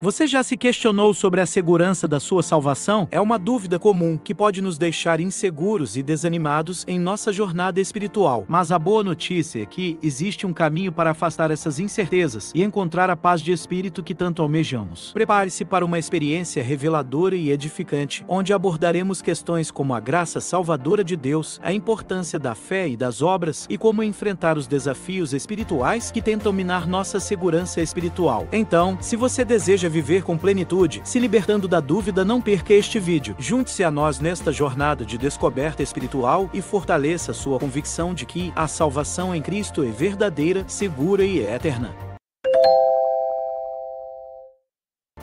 Você já se questionou sobre a segurança da sua salvação? É uma dúvida comum que pode nos deixar inseguros e desanimados em nossa jornada espiritual. Mas a boa notícia é que existe um caminho para afastar essas incertezas e encontrar a paz de espírito que tanto almejamos. Prepare-se para uma experiência reveladora e edificante, onde abordaremos questões como a graça salvadora de Deus, a importância da fé e das obras e como enfrentar os desafios espirituais que tentam minar nossa segurança espiritual. Então, se você deseja viver com plenitude, se libertando da dúvida, não perca este vídeo. Junte-se a nós nesta jornada de descoberta espiritual e fortaleça sua convicção de que a salvação em Cristo é verdadeira, segura e eterna.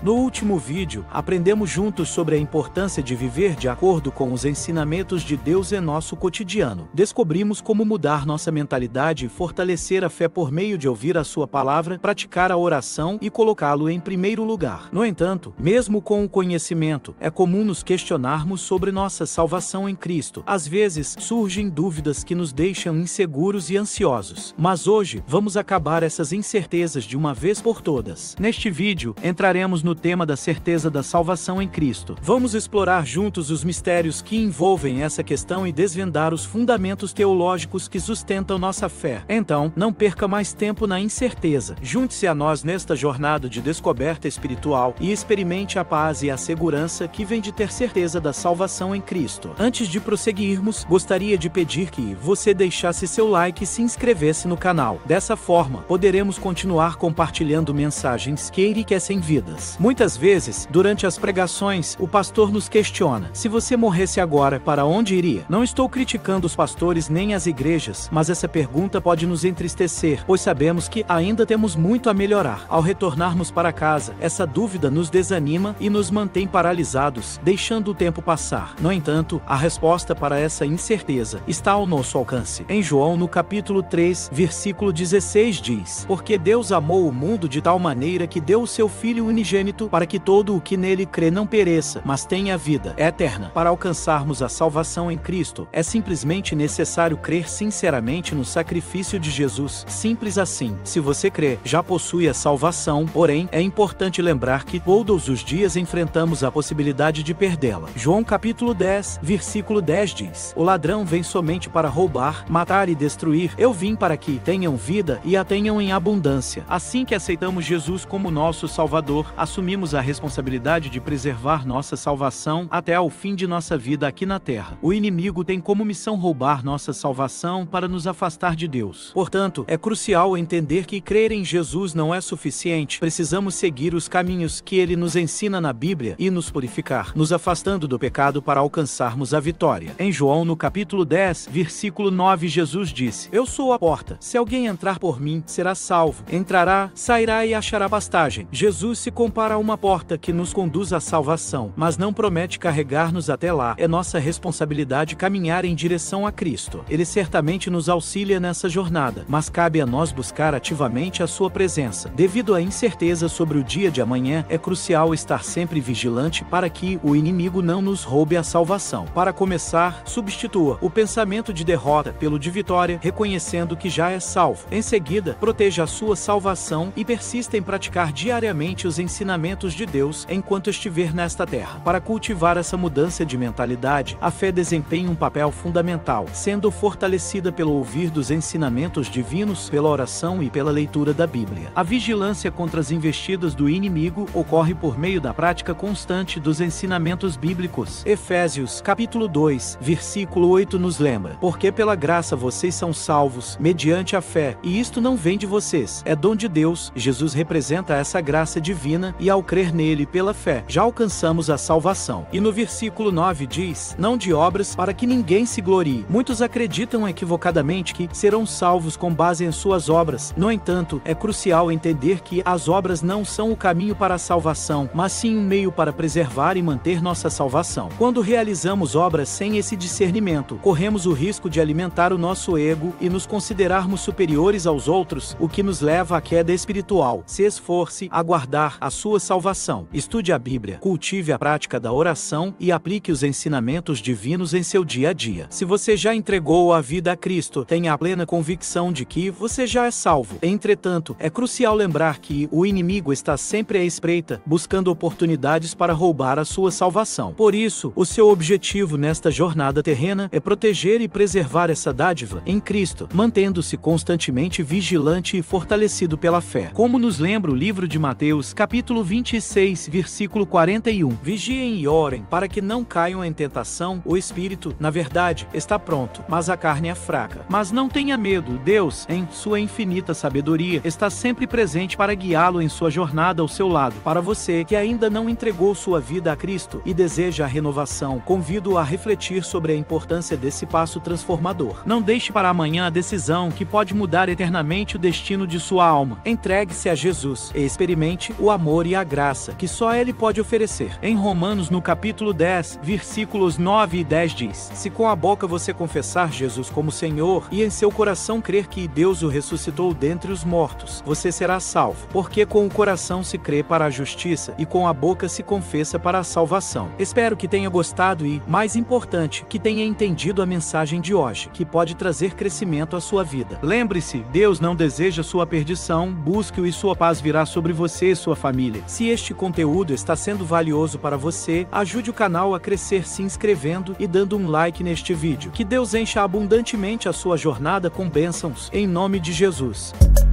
No último vídeo, aprendemos juntos sobre a importância de viver de acordo com os ensinamentos de Deus em nosso cotidiano. Descobrimos como mudar nossa mentalidade e fortalecer a fé por meio de ouvir a sua palavra, praticar a oração e colocá-lo em primeiro lugar. No entanto, mesmo com o conhecimento, é comum nos questionarmos sobre nossa salvação em Cristo. Às vezes, surgem dúvidas que nos deixam inseguros e ansiosos. Mas hoje, vamos acabar essas incertezas de uma vez por todas. Neste vídeo, entraremos no tema da certeza da salvação em Cristo. Vamos explorar juntos os mistérios que envolvem essa questão e desvendar os fundamentos teológicos que sustentam nossa fé. Então, não perca mais tempo na incerteza. Junte-se a nós nesta jornada de descoberta espiritual e experimente a paz e a segurança que vem de ter certeza da salvação em Cristo. Antes de prosseguirmos, gostaria de pedir que você deixasse seu like e se inscrevesse no canal. Dessa forma, poderemos continuar compartilhando mensagens que enriquecem vidas. Muitas vezes, durante as pregações, o pastor nos questiona: se você morresse agora, para onde iria? Não estou criticando os pastores nem as igrejas, mas essa pergunta pode nos entristecer, pois sabemos que ainda temos muito a melhorar. Ao retornarmos para casa, essa dúvida nos desanima e nos mantém paralisados, deixando o tempo passar. No entanto, a resposta para essa incerteza está ao nosso alcance. Em João, no capítulo 3, versículo 16 diz: porque Deus amou o mundo de tal maneira que deu o seu Filho unigênito, para que todo o que nele crê não pereça, mas tenha vida eterna. Para alcançarmos a salvação em Cristo, é simplesmente necessário crer sinceramente no sacrifício de Jesus. Simples assim. Se você crê, já possui a salvação, porém, é importante lembrar que todos os dias enfrentamos a possibilidade de perdê-la. João capítulo 10, versículo 10 diz: o ladrão vem somente para roubar, matar e destruir. Eu vim para que tenham vida e a tenham em abundância. Assim que aceitamos Jesus como nosso Salvador, assumimos a responsabilidade de preservar nossa salvação até ao fim de nossa vida aqui na Terra. O inimigo tem como missão roubar nossa salvação para nos afastar de Deus. Portanto, é crucial entender que crer em Jesus não é suficiente. Precisamos seguir os caminhos que Ele nos ensina na Bíblia e nos purificar, nos afastando do pecado para alcançarmos a vitória. Em João, no capítulo 10, versículo 9, Jesus disse: eu sou a porta. Se alguém entrar por mim, será salvo. Entrará, sairá e achará pastagem. Jesus se compara a uma porta que nos conduz à salvação, mas não promete carregar-nos até lá. É nossa responsabilidade caminhar em direção a Cristo. Ele certamente nos auxilia nessa jornada, mas cabe a nós buscar ativamente a sua presença. Devido à incerteza sobre o dia de amanhã, é crucial estar sempre vigilante para que o inimigo não nos roube a salvação. Para começar, substitua o pensamento de derrota pelo de vitória, reconhecendo que já é salvo. Em seguida, proteja a sua salvação e persista em praticar diariamente os ensinamentos de Deus enquanto estiver nesta terra. Para cultivar essa mudança de mentalidade, a fé desempenha um papel fundamental, sendo fortalecida pelo ouvir dos ensinamentos divinos, pela oração e pela leitura da Bíblia. A vigilância contra as investidas do inimigo ocorre por meio da prática constante dos ensinamentos bíblicos. Efésios capítulo 2, versículo 8 nos lembra: porque pela graça vocês são salvos, mediante a fé, e isto não vem de vocês, é dom de Deus. Jesus representa essa graça divina, e ao crer nele pela fé, já alcançamos a salvação. E no versículo 9 diz: não de obras, para que ninguém se glorie. Muitos acreditam equivocadamente que serão salvos com base em suas obras. No entanto, é crucial entender que as obras não são o caminho para a salvação, mas sim um meio para preservar e manter nossa salvação. Quando realizamos obras sem esse discernimento, corremos o risco de alimentar o nosso ego e nos considerarmos superiores aos outros, o que nos leva à queda espiritual. Se esforce a guardar a sua sua salvação. Estude a Bíblia, cultive a prática da oração e aplique os ensinamentos divinos em seu dia a dia. Se você já entregou a vida a Cristo, tenha a plena convicção de que você já é salvo. Entretanto, é crucial lembrar que o inimigo está sempre à espreita, buscando oportunidades para roubar a sua salvação. Por isso, o seu objetivo nesta jornada terrena é proteger e preservar essa dádiva em Cristo, mantendo-se constantemente vigilante e fortalecido pela fé. Como nos lembra o livro de Mateus, capítulo 26, versículo 41, vigiem e orem para que não caiam em tentação. O espírito, na verdade, está pronto, mas a carne é fraca. Mas não tenha medo, Deus, em sua infinita sabedoria, está sempre presente para guiá-lo em sua jornada ao seu lado. Para você que ainda não entregou sua vida a Cristo e deseja a renovação, convido-o a refletir sobre a importância desse passo transformador. Não deixe para amanhã a decisão que pode mudar eternamente o destino de sua alma. Entregue-se a Jesus e experimente o amor e a graça que só Ele pode oferecer. Em Romanos, no capítulo 10, versículos 9 e 10 diz: se com a boca você confessar Jesus como Senhor e em seu coração crer que Deus o ressuscitou dentre os mortos, você será salvo, porque com o coração se crê para a justiça e com a boca se confessa para a salvação. Espero que tenha gostado e, mais importante, que tenha entendido a mensagem de hoje, que pode trazer crescimento à sua vida. Lembre-se, Deus não deseja sua perdição, busque-o e sua paz virá sobre você e sua família. Se este conteúdo está sendo valioso para você, ajude o canal a crescer se inscrevendo e dando um like neste vídeo. Que Deus encha abundantemente a sua jornada com bênçãos, em nome de Jesus.